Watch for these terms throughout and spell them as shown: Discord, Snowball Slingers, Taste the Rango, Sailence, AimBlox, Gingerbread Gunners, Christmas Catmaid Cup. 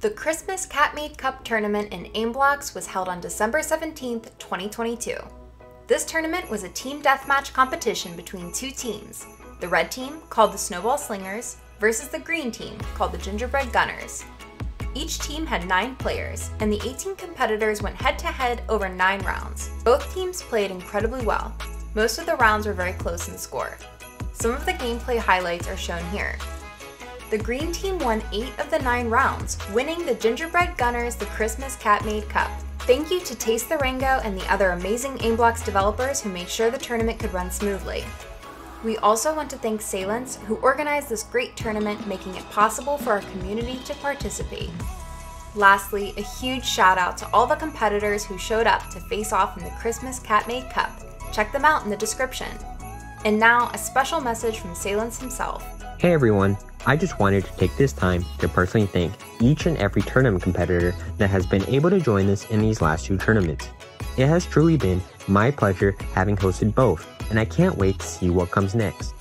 The Christmas Catmaid Cup tournament in AimBlox was held on December 17, 2022. This tournament was a team deathmatch competition between two teams, the red team, called the Snowball Slingers, versus the green team, called the Gingerbread Gunners. Each team had 9 players, and the 18 competitors went head-to-head over 9 rounds. Both teams played incredibly well. Most of the rounds were very close in score. Some of the gameplay highlights are shown here. The green team won 8 of the 9 rounds, winning the Gingerbread Gunners the Christmas Catmaid Cup. Thank you to Taste the Rango and the other amazing AimBlox developers who made sure the tournament could run smoothly. We also want to thank Sailence, who organized this great tournament, making it possible for our community to participate. Lastly, a huge shout out to all the competitors who showed up to face off in the Christmas Catmaid Cup. Check them out in the description. And now, a special message from Sailence himself. Hey everyone, I just wanted to take this time to personally thank each and every tournament competitor that has been able to join us in these last 2 tournaments. It has truly been my pleasure having hosted both, and I can't wait to see what comes next.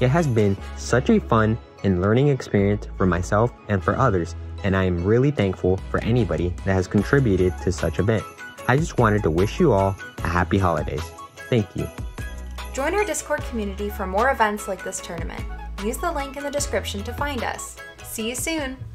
It has been such a fun and learning experience for myself and for others, and I am really thankful for anybody that has contributed to such an event. I just wanted to wish you all a happy holidays. Thank you. Join our Discord community for more events like this tournament. Use the link in the description to find us. See you soon!